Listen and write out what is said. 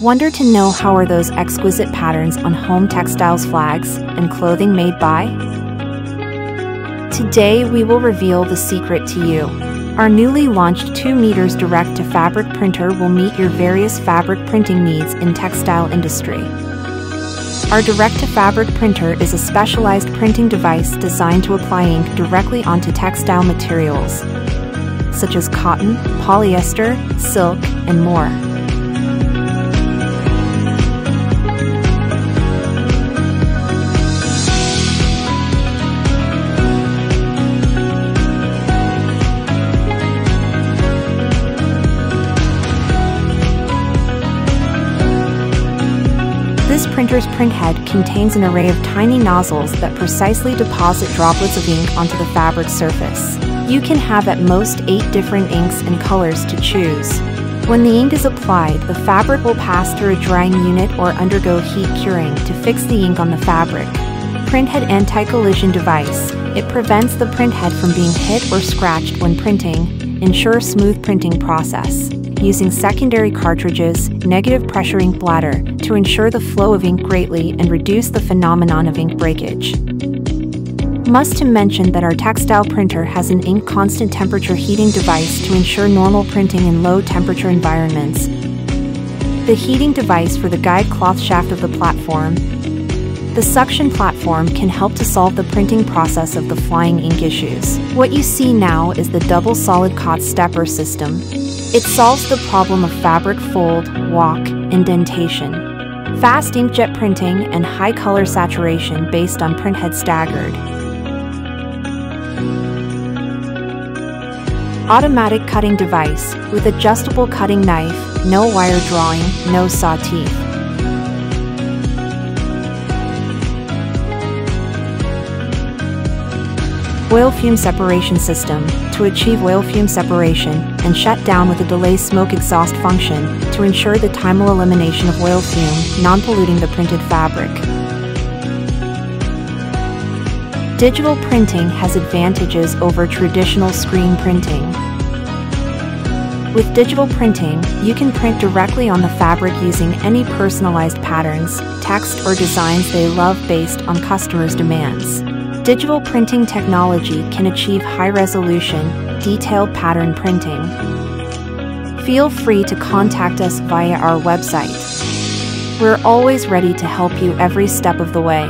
Wonder to know how are those exquisite patterns on home textiles flags and clothing made by? Today we will reveal the secret to you. Our newly launched 2 meters direct-to-fabric printer will meet your various fabric printing needs in textile industry. Our direct-to-fabric printer is a specialized printing device designed to apply ink directly onto textile materials, such as cotton, polyester, silk, and more. This printer's printhead contains an array of tiny nozzles that precisely deposit droplets of ink onto the fabric surface. You can have at most 8 different inks and colors to choose. When the ink is applied, the fabric will pass through a drying unit or undergo heat curing to fix the ink on the fabric. Printhead anti-collision device. It prevents the printhead from being hit or scratched when printing, ensures smooth printing process. Using secondary cartridges, negative pressure ink bladder, to ensure the flow of ink greatly and reduce the phenomenon of ink breakage. Must to mention that our textile printer has an ink constant temperature heating device to ensure normal printing in low temperature environments. The heating device for the guide cloth shaft of the platform. The suction platform can help to solve the printing process of the flying ink issues. What you see now is the double solid cot stepper system. It solves the problem of fabric fold, walk, indentation. Fast inkjet printing and high color saturation based on printhead staggered. Automatic cutting device with adjustable cutting knife, no wire drawing, no saw teeth. Oil fume separation system, to achieve oil fume separation and shut down with a delay smoke exhaust function to ensure the timely elimination of oil fume, non-polluting the printed fabric. Digital printing has advantages over traditional screen printing. With digital printing, you can print directly on the fabric using any personalized patterns, text, or designs they love based on customers' demands. Digital printing technology can achieve high-resolution, detailed pattern printing. Feel free to contact us via our website. We're always ready to help you every step of the way.